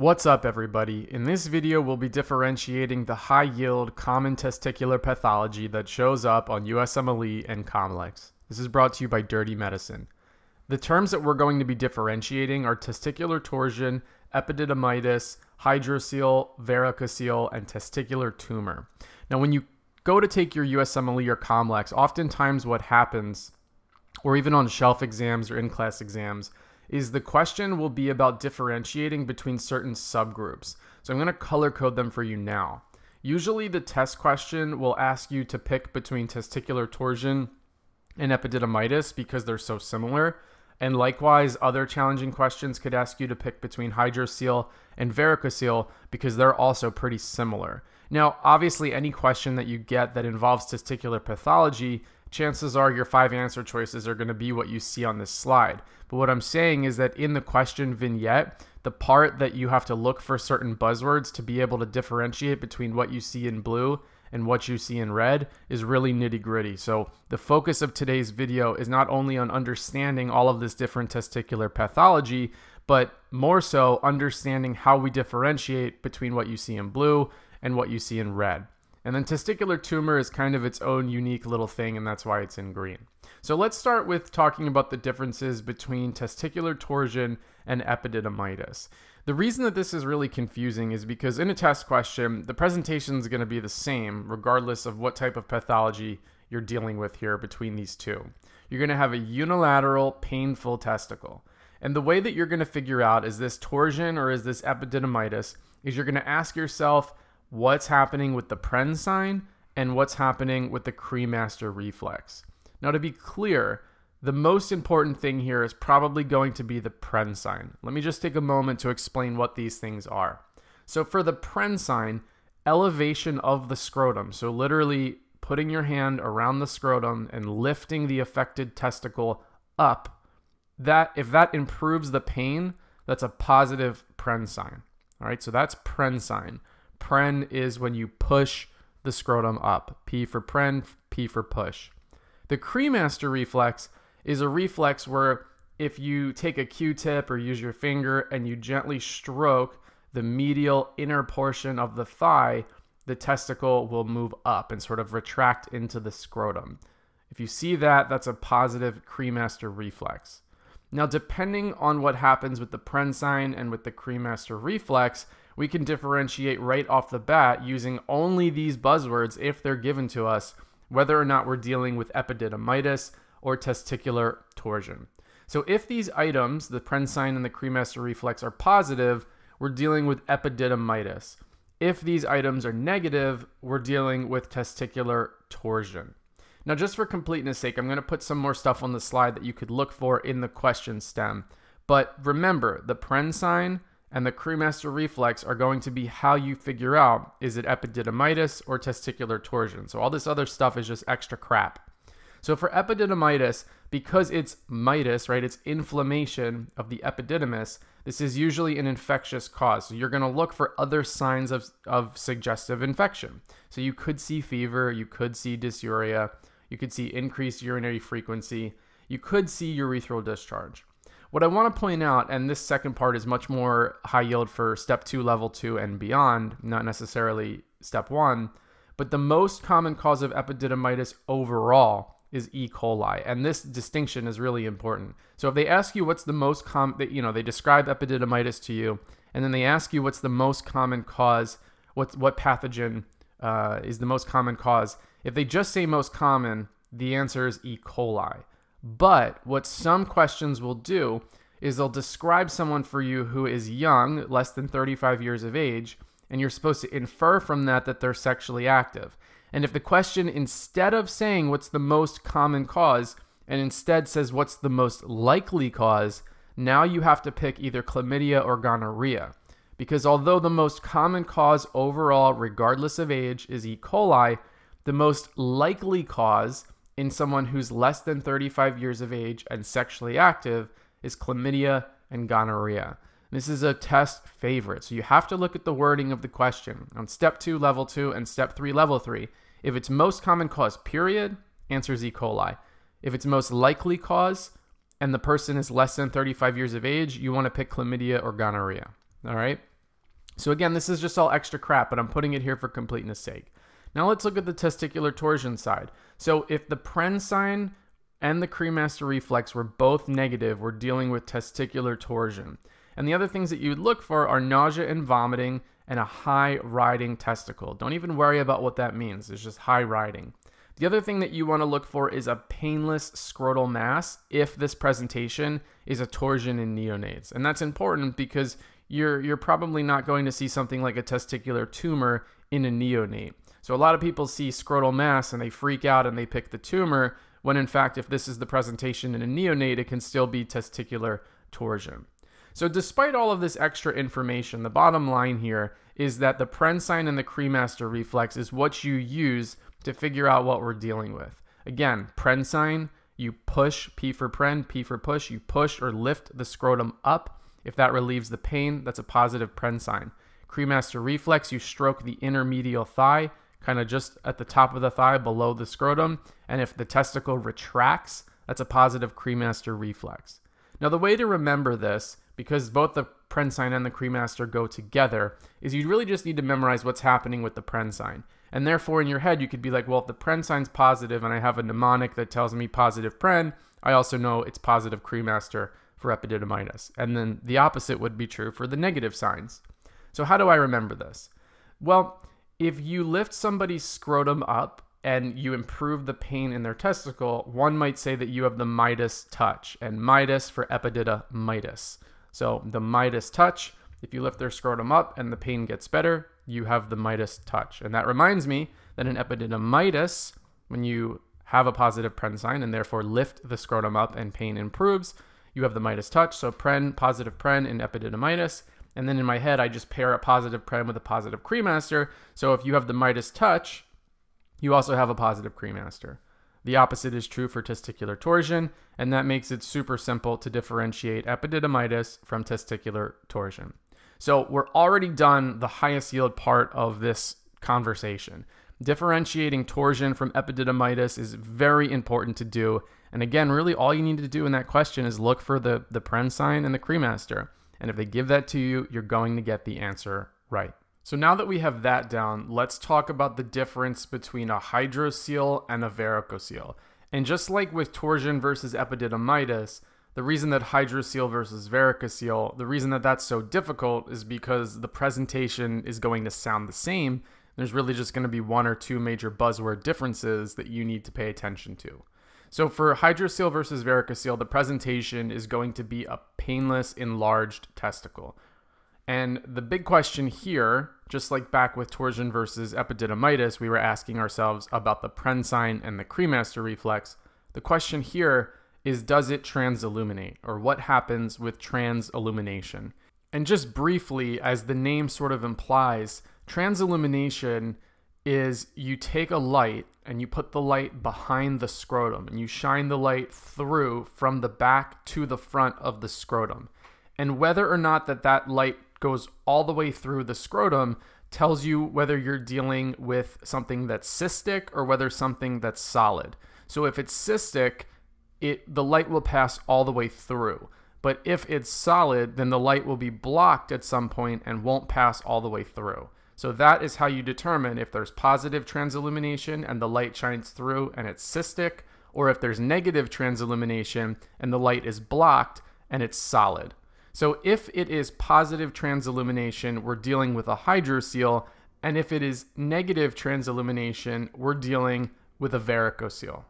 What's up, everybody? In this video, we'll be differentiating the high-yield common testicular pathology that shows up on USMLE and COMLEX. This is brought to you by Dirty Medicine. The terms that we're going to be differentiating are testicular torsion, epididymitis, hydrocele, varicocele, and testicular tumor. Now, when you go to take your USMLE or COMLEX, oftentimes what happens, or even on shelf exams or in-class exams, is the question will be about differentiating between certain subgroups. So I'm going to color code them for you now. Usually the test question will ask you to pick between testicular torsion and epididymitis because they're so similar. And likewise, other challenging questions could ask you to pick between hydrocele and varicocele because they're also pretty similar. Now, obviously, any question that you get that involves testicular pathology, chances are your five answer choices are going to be what you see on this slide. But what I'm saying is that in the question vignette, the part that you have to look for certain buzzwords to be able to differentiate between what you see in blue and what you see in red is really nitty-gritty. So the focus of today's video is not only on understanding all of this different testicular pathology, but more so understanding how we differentiate between what you see in blue and what you see in red. And then testicular tumor is kind of its own unique little thing, and that's why it's in green. So let's start with talking about the differences between testicular torsion and epididymitis. The reason that this is really confusing is because in a test question, the presentation is going to be the same regardless of what type of pathology you're dealing with here between these two. You're going to have a unilateral, painful testicle. And the way that you're going to figure out is this torsion or is this epididymitis is you're going to ask yourself, what's happening with the Prehn sign and what's happening with the cremaster reflex. Now, to be clear, the most important thing here is probably going to be the Prehn sign. Let me just take a moment to explain what these things are. So for the Prehn sign, elevation of the scrotum, so literally putting your hand around the scrotum and lifting the affected testicle up, that if that improves the pain, that's a positive Prehn sign. All right, so that's Prehn sign. Prehn is when you push the scrotum up. P for Prehn, P for push. The cremaster reflex is a reflex where if you take a Q-tip or use your finger and you gently stroke the medial inner portion of the thigh, the testicle will move up and sort of retract into the scrotum. If you see that, that's a positive cremaster reflex. Now, depending on what happens with the Prehn sign and with the cremaster reflex, we can differentiate right off the bat using only these buzzwords if they're given to us, whether or not we're dealing with epididymitis or testicular torsion. So if these items, the Prehn sign and the cremaster reflex, are positive, we're dealing with epididymitis. If these items are negative, we're dealing with testicular torsion. Now, just for completeness sake, I'm going to put some more stuff on the slide that you could look for in the question stem. But remember, the Prehn sign and the cremaster reflex are going to be how you figure out, is it epididymitis or testicular torsion? So all this other stuff is just extra crap. So for epididymitis, because it's mitis, right, it's inflammation of the epididymis, this is usually an infectious cause. So you're going to look for other signs of suggestive infection. So you could see fever, you could see dysuria, you could see increased urinary frequency, you could see urethral discharge. What I want to point out, and this second part is much more high yield for step 2, level 2, and beyond, not necessarily step 1, but the most common cause of epididymitis overall is E. coli, and this distinction is really important. So if they ask you what's the most common, you know, they describe epididymitis to you, and then they ask you what's the most common cause, what pathogen is the most common cause. If they just say most common, the answer is E. coli. But what some questions will do is they'll describe someone for you who is young, less than 35 years of age, and you're supposed to infer from that that they're sexually active. And if the question, instead of saying what's the most common cause, and instead says what's the most likely cause, now you have to pick either chlamydia or gonorrhea. Because although the most common cause overall, regardless of age, is E. coli, the most likely cause in someone who's less than 35 years of age and sexually active is chlamydia and gonorrhea. This is a test favorite, so you have to look at the wording of the question on step 2, level 2, and step 3, level 3. If it's most common cause, period, answer is E. coli. If it's most likely cause and the person is less than 35 years of age, you want to pick chlamydia or gonorrhea. All right? So again, this is just all extra crap, but I'm putting it here for completeness sake. Now let's look at the testicular torsion side. So if the Prehn sign and the cremaster reflex were both negative, we're dealing with testicular torsion. And the other things that you would look for are nausea and vomiting and a high riding testicle. Don't even worry about what that means. It's just high riding. The other thing that you want to look for is a painless scrotal mass if this presentation is a torsion in neonates. And that's important because you're probably not going to see something like a testicular tumor in a neonate. So a lot of people see scrotal mass and they freak out and they pick the tumor, when in fact, if this is the presentation in a neonate, it can still be testicular torsion. So despite all of this extra information, the bottom line here is that the Prehn sign and the cremaster reflex is what you use to figure out what we're dealing with. Again, Prehn sign, you push, P for Prehn, P for push, you push or lift the scrotum up. If that relieves the pain, that's a positive Prehn sign. Cremaster reflex, you stroke the inner medial thigh, kind of just at the top of the thigh below the scrotum, and if the testicle retracts, that's a positive cremaster reflex. Now the way to remember this, because both the Prehn sign and the cremaster go together, is you really just need to memorize what's happening with the Prehn sign. And therefore in your head you could be like, well, if the Prehn sign's positive and I have a mnemonic that tells me positive Prehn, I also know it's positive cremaster for epididymitis. And then the opposite would be true for the negative signs. So how do I remember this? Well, if you lift somebody's scrotum up and you improve the pain in their testicle, one might say that you have the Midas touch, and Midas for epididymitis. So the Midas touch, if you lift their scrotum up and the pain gets better, you have the Midas touch. And that reminds me that in epididymitis, when you have a positive Prehn sign and therefore lift the scrotum up and pain improves, you have the Midas touch. So Prehn, positive Prehn in epididymitis. And then in my head, I just pair a positive Prehn with a positive cremaster. So if you have the Midas touch, you also have a positive cremaster. The opposite is true for testicular torsion, and that makes it super simple to differentiate epididymitis from testicular torsion. So we're already done the highest yield part of this conversation. Differentiating torsion from epididymitis is very important to do. And again, really all you need to do in that question is look for the Prehn sign and the cremaster. And if they give that to you, you're going to get the answer right. So now that we have that down, let's talk about the difference between a hydrocele and a varicocele. And just like with torsion versus epididymitis, the reason that hydrocele versus varicocele, the reason that that's so difficult is because the presentation is going to sound the same. There's really just going to be one or two major buzzword differences that you need to pay attention to. So for hydrocele versus varicocele, the presentation is going to be a painless enlarged testicle. And the big question here, just like back with torsion versus epididymitis, we were asking ourselves about the Prehn sign and the cremaster reflex. The question here is, does it transilluminate, or what happens with transillumination? And just briefly, as the name sort of implies, transillumination is you take a light and you put the light behind the scrotum and you shine the light through from the back to the front of the scrotum. And whether or not that light goes all the way through the scrotum tells you whether you're dealing with something that's cystic or whether something that's solid. So if it's cystic, the light will pass all the way through. But if it's solid, then the light will be blocked at some point and won't pass all the way through. So that is how you determine if there's positive transillumination and the light shines through and it's cystic, or if there's negative transillumination and the light is blocked and it's solid. So if it is positive transillumination, we're dealing with a hydrocele, and if it is negative transillumination, we're dealing with a varicocele.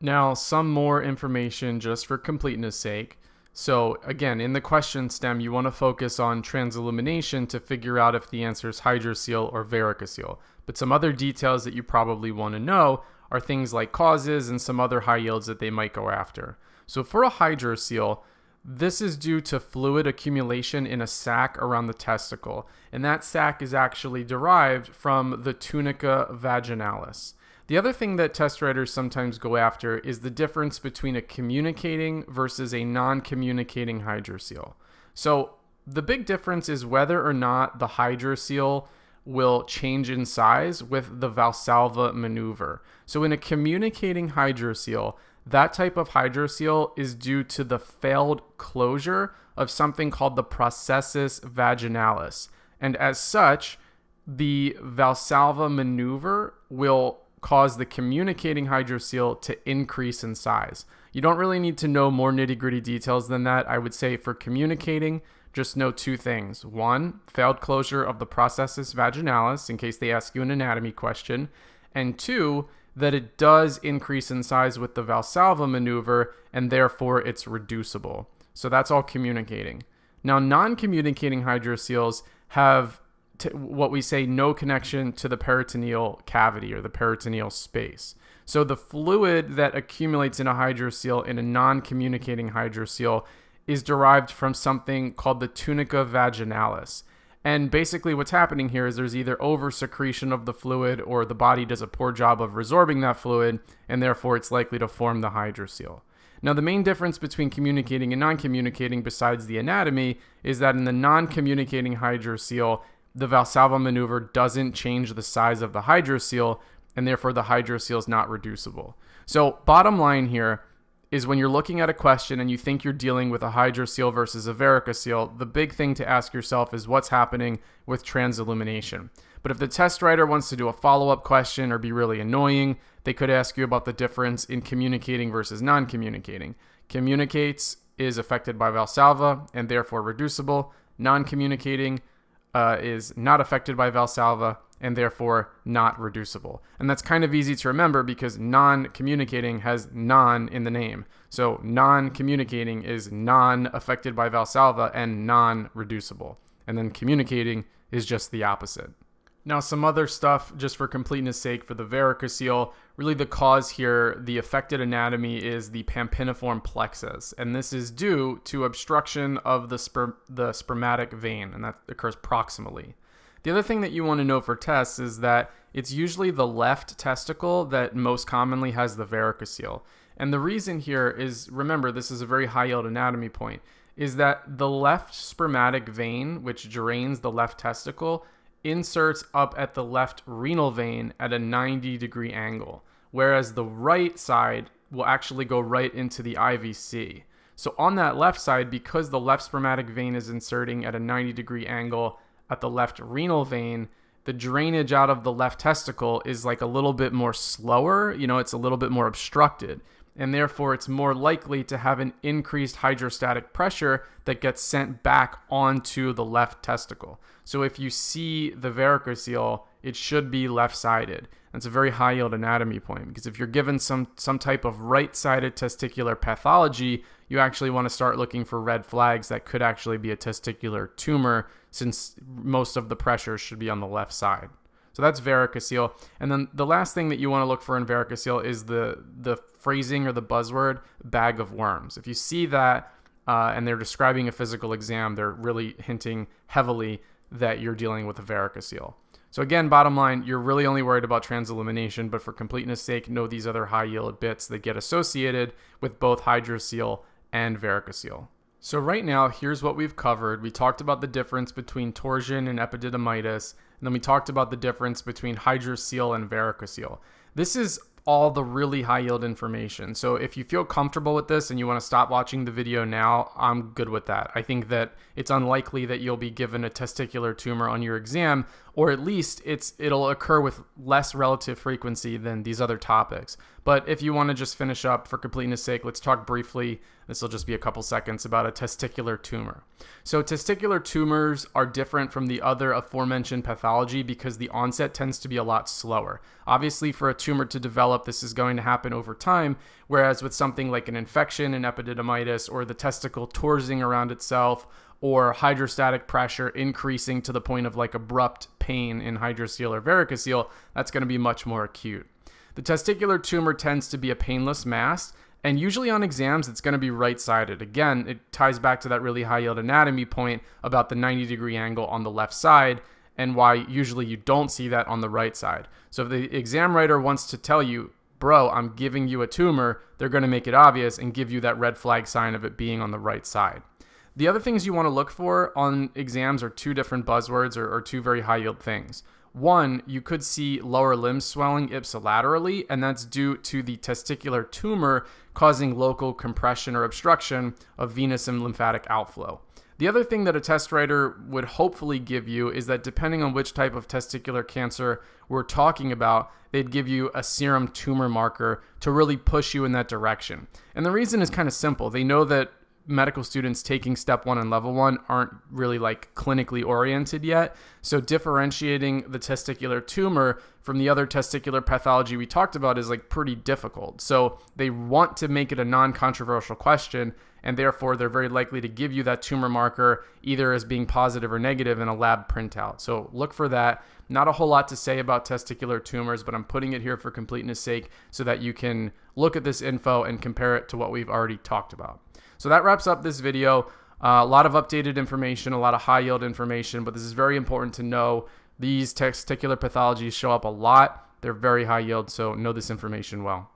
Now, some more information just for completeness sake. So again, in the question stem, you want to focus on transillumination to figure out if the answer is hydrocele or varicocele. But some other details that you probably want to know are things like causes and some other high yields that they might go after. So for a hydrocele, this is due to fluid accumulation in a sac around the testicle, and that sac is actually derived from the tunica vaginalis. The other thing that test writers sometimes go after is the difference between a communicating versus a non-communicating hydrocele. So the big difference is whether or not the hydrocele will change in size with the Valsalva maneuver. So in a communicating hydrocele, that type of hydrocele is due to the failed closure of something called the processus vaginalis. And as such, the Valsalva maneuver will cause the communicating hydrocele to increase in size. You don't really need to know more nitty-gritty details than that. I would say for communicating, just know two things. One, failed closure of the processus vaginalis, in case they ask you an anatomy question. And two, that it does increase in size with the Valsalva maneuver, and therefore it's reducible. So that's all communicating. Now, non-communicating hydroceles have what we say no connection to the peritoneal cavity or the peritoneal space. So the fluid that accumulates in a hydrocele, in a non-communicating hydrocele, is derived from something called the tunica vaginalis. And basically what's happening here is there's either over-secretion of the fluid or the body does a poor job of resorbing that fluid, and therefore it's likely to form the hydrocele. Now, the main difference between communicating and non-communicating, besides the anatomy, is that in the non-communicating hydrocele, the Valsalva maneuver doesn't change the size of the hydrocele, and therefore the hydrocele is not reducible. So bottom line here is, when you're looking at a question and you think you're dealing with a hydrocele versus a varicocele, the big thing to ask yourself is what's happening with transillumination. But if the test writer wants to do a follow-up question or be really annoying, they could ask you about the difference in communicating versus non-communicating. Communicates is affected by Valsalva and therefore reducible. Non-communicating is not affected by Valsalva and therefore not reducible. And that's kind of easy to remember because non-communicating has non in the name. So non-communicating is non-affected by Valsalva and non-reducible. And then communicating is just the opposite. Now, some other stuff, just for completeness sake, for the varicocele, really the cause here, the affected anatomy, is the pampiniform plexus. And this is due to obstruction of the spermatic vein, and that occurs proximally. The other thing that you want to know for tests is that it's usually the left testicle that most commonly has the varicocele. And the reason here is, remember, this is a very high yield anatomy point, is that the left spermatic vein, which drains the left testicle, inserts up at the left renal vein at a 90-degree angle, whereas the right side will actually go right into the IVC. So on that left side, because the left spermatic vein is inserting at a 90-degree angle at the left renal vein, the drainage out of the left testicle is like a little bit more slower, you know, it's a little bit more obstructed, and therefore it's more likely to have an increased hydrostatic pressure that gets sent back onto the left testicle. So if you see the varicocele, it should be left-sided. That's a very high-yield anatomy point, because if you're given some type of right-sided testicular pathology, you actually want to start looking for red flags that could actually be a testicular tumor, since most of the pressure should be on the left side. So that's varicocele. And then the last thing that you want to look for in varicocele is the phrasing or the buzzword, bag of worms. If you see that and they're describing a physical exam, they're really hinting heavily that you're dealing with a varicocele. So again, bottom line, you're really only worried about transillumination, but for completeness sake, know these other high yield bits that get associated with both hydrocele and varicocele. So right now, here's what we've covered. We talked about the difference between torsion and epididymitis, and then we talked about the difference between hydrocele and varicocele. This is all the really high yield information. So if you feel comfortable with this and you want to stop watching the video now, I'm good with that. I think that it's unlikely that you'll be given a testicular tumor on your exam, or at least it'll occur with less relative frequency than these other topics. But if you want to just finish up, for completeness sake, let's talk briefly, this will just be a couple seconds, about a testicular tumor. So testicular tumors are different from the other aforementioned pathology because the onset tends to be a lot slower. Obviously, for a tumor to develop, this is going to happen over time, whereas with something like an infection, an epididymitis, or the testicle torsing around itself, or hydrostatic pressure increasing to the point of like abrupt pain in hydrocele or varicocele, that's going to be much more acute. The testicular tumor tends to be a painless mass, and usually on exams it's going to be right-sided. Again, it ties back to that really high-yield anatomy point about the 90-degree angle on the left side and why usually you don't see that on the right side. So if the exam writer wants to tell you, bro, I'm giving you a tumor, they're going to make it obvious and give you that red flag sign of it being on the right side. The other things you want to look for on exams are two different buzzwords, or two very high-yield things. One, you could see lower limb swelling ipsilaterally, and that's due to the testicular tumor causing local compression or obstruction of venous and lymphatic outflow. The other thing that a test writer would hopefully give you is that depending on which type of testicular cancer we're talking about, they'd give you a serum tumor marker to really push you in that direction. And the reason is kind of simple. They know that medical students taking step one and level one aren't really like clinically oriented yet. So differentiating the testicular tumor from the other testicular pathology we talked about is like pretty difficult. So they want to make it a non-controversial question, and therefore they're very likely to give you that tumor marker either as being positive or negative in a lab printout. So look for that. Not a whole lot to say about testicular tumors, but I'm putting it here for completeness sake so that you can look at this info and compare it to what we've already talked about. So that wraps up this video. A lot of updated information, a lot of high yield information, but this is very important to know. These testicular pathologies show up a lot. They're very high yield, so know this information well.